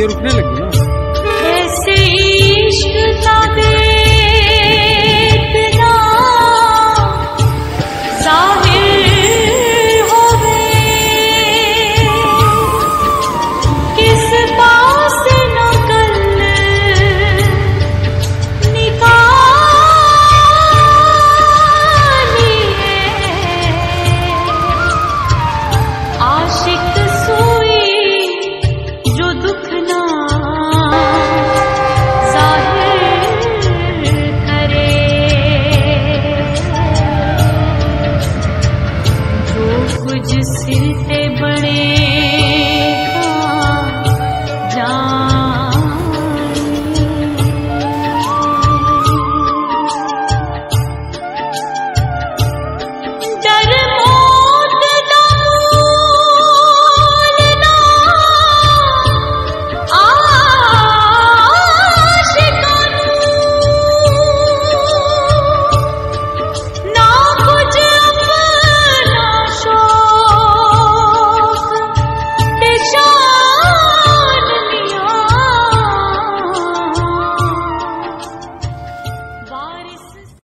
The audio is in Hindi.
ये रुकने लगी।